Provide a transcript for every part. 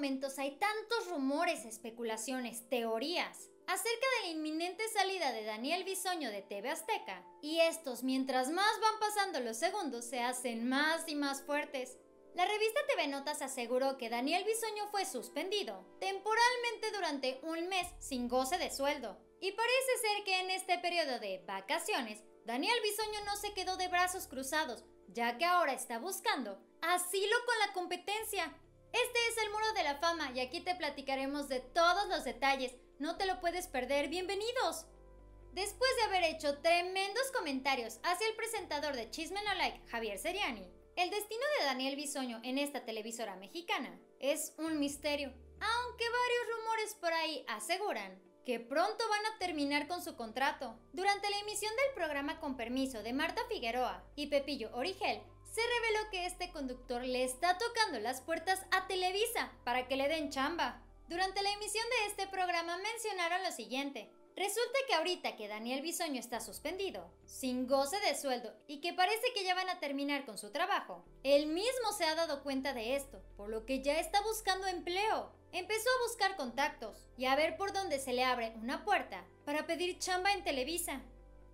momentos hay tantos rumores, especulaciones, teorías acerca de la inminente salida de Daniel Bisoño de TV Azteca, y estos, mientras más van pasando los segundos, se hacen más y más fuertes. La revista TV Notas aseguró que Daniel Bisoño fue suspendido temporalmente durante un mes sin goce de sueldo, y parece ser que en este periodo de vacaciones, Daniel Bisoño no se quedó de brazos cruzados, ya que ahora está buscando asilo con la competencia. Este es el Muro de la Fama y aquí te platicaremos de todos los detalles. No te lo puedes perder, bienvenidos. Después de haber hecho tremendos comentarios hacia el presentador de Chisme No Like, Javier Seriani, el destino de Daniel Bisoño en esta televisora mexicana es un misterio, aunque varios rumores por ahí aseguran que pronto van a terminar con su contrato. Durante la emisión del programa Con Permiso de Marta Figueroa y Pepillo Origel, se reveló que este conductor le está tocando las puertas a Televisa para que le den chamba. Durante la emisión de este programa mencionaron lo siguiente: resulta que ahorita que Daniel Bisoño está suspendido, sin goce de sueldo, y que parece que ya van a terminar con su trabajo, él mismo se ha dado cuenta de esto, por lo que ya está buscando empleo. Empezó a buscar contactos y a ver por dónde se le abre una puerta para pedir chamba en Televisa.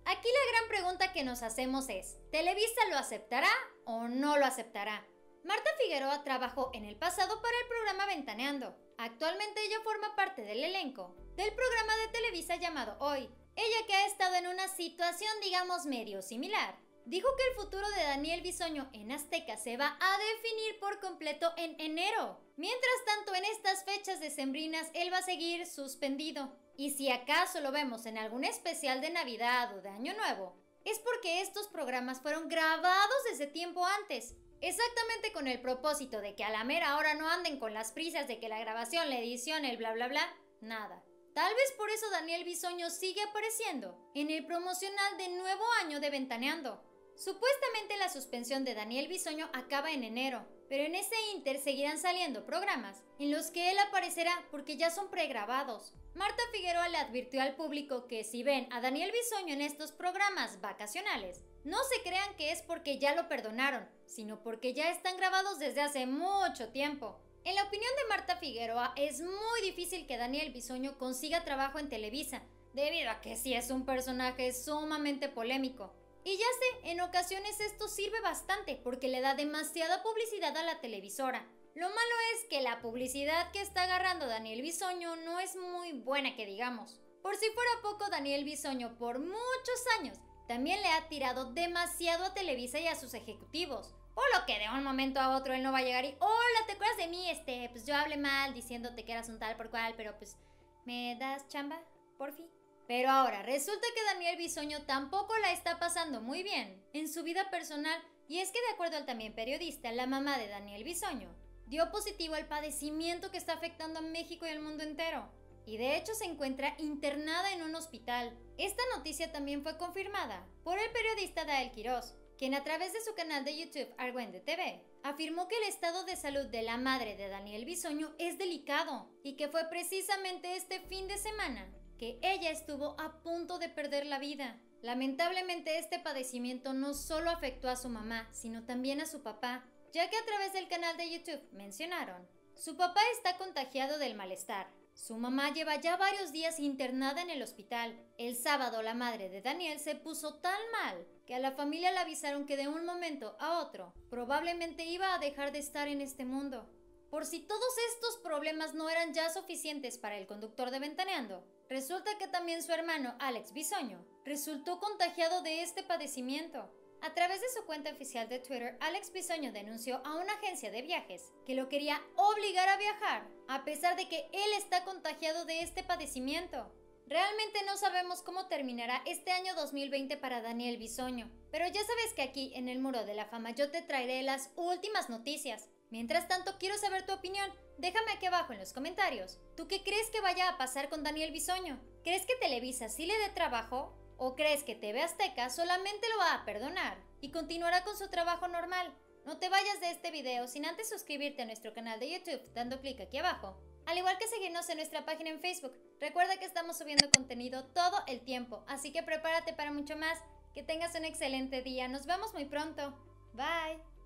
Aquí la gran pregunta que nos hacemos es, ¿Televisa lo aceptará o no lo aceptará? Marta Figueroa trabajó en el pasado para el programa Ventaneando. Actualmente ella forma parte del elenco del programa de Televisa llamado Hoy. Ella, que ha estado en una situación, digamos, medio similar, dijo que el futuro de Daniel Bisoño en Azteca se va a definir por completo en enero. Mientras tanto, en estas fechas decembrinas él va a seguir suspendido. Y si acaso lo vemos en algún especial de Navidad o de Año Nuevo, es porque estos programas fueron grabados desde tiempo antes. Exactamente con el propósito de que a la mera hora no anden con las prisas de que la grabación, la edición, el bla bla bla, nada. Tal vez por eso Daniel Bisoño sigue apareciendo en el promocional de Nuevo Año de Ventaneando. Supuestamente la suspensión de Daniel Bisoño acaba en enero, pero en ese ínter seguirán saliendo programas en los que él aparecerá porque ya son pregrabados. Marta Figueroa le advirtió al público que si ven a Daniel Bisoño en estos programas vacacionales, no se crean que es porque ya lo perdonaron, sino porque ya están grabados desde hace mucho tiempo. En la opinión de Marta Figueroa, es muy difícil que Daniel Bisoño consiga trabajo en Televisa, debido a que sí es un personaje sumamente polémico. Y ya sé, en ocasiones esto sirve bastante porque le da demasiada publicidad a la televisora. Lo malo es que la publicidad que está agarrando Daniel Bisoño no es muy buena, que digamos. Por si fuera poco, Daniel Bisoño por muchos años también le ha tirado demasiado a Televisa y a sus ejecutivos, por lo que de un momento a otro él no va a llegar y hola, ¿te acuerdas de mí? Pues yo hablé mal diciéndote que eras un tal por cual, pero pues, ¿me das chamba? Por fin. Pero ahora resulta que Daniel Bisoño tampoco la está pasando muy bien en su vida personal, y es que de acuerdo al también periodista, la mamá de Daniel Bisoño dio positivo al padecimiento que está afectando a México y al mundo entero, y de hecho se encuentra internada en un hospital. Esta noticia también fue confirmada por el periodista Dael Quirós, quien a través de su canal de YouTube Argüende TV afirmó que el estado de salud de la madre de Daniel Bisoño es delicado, y que fue precisamente este fin de semana que ella estuvo a punto de perder la vida. Lamentablemente este padecimiento no solo afectó a su mamá, sino también a su papá, ya que a través del canal de YouTube mencionaron: su papá está contagiado del malestar, su mamá lleva ya varios días internada en el hospital. El sábado la madre de Daniel se puso tan mal que a la familia le avisaron que de un momento a otro probablemente iba a dejar de estar en este mundo. Por si todos estos problemas no eran ya suficientes para el conductor de Ventaneando, resulta que también su hermano Alex Bisoño resultó contagiado de este padecimiento. A través de su cuenta oficial de Twitter, Alex Bisoño denunció a una agencia de viajes que lo quería obligar a viajar, a pesar de que él está contagiado de este padecimiento. Realmente no sabemos cómo terminará este año 2020 para Daniel Bisoño, pero ya sabes que aquí en el Muro de la Fama yo te traeré las últimas noticias. Mientras tanto, quiero saber tu opinión. Déjame aquí abajo en los comentarios. ¿Tú qué crees que vaya a pasar con Daniel Bisoño? ¿Crees que Televisa sí le dé trabajo? ¿O crees que TV Azteca solamente lo va a perdonar y continuará con su trabajo normal? No te vayas de este video sin antes suscribirte a nuestro canal de YouTube dando clic aquí abajo, al igual que seguirnos en nuestra página en Facebook. Recuerda que estamos subiendo contenido todo el tiempo, así que prepárate para mucho más. Que tengas un excelente día. Nos vemos muy pronto. Bye.